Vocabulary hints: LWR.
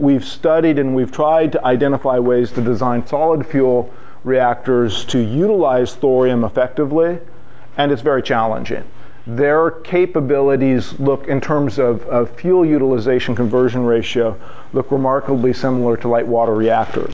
We've studied and we've tried to identify ways to design solid fuel reactors to utilize thorium effectively, and it's very challenging. Their capabilities look, in terms of fuel utilization conversion ratio, look remarkably similar to light water reactors.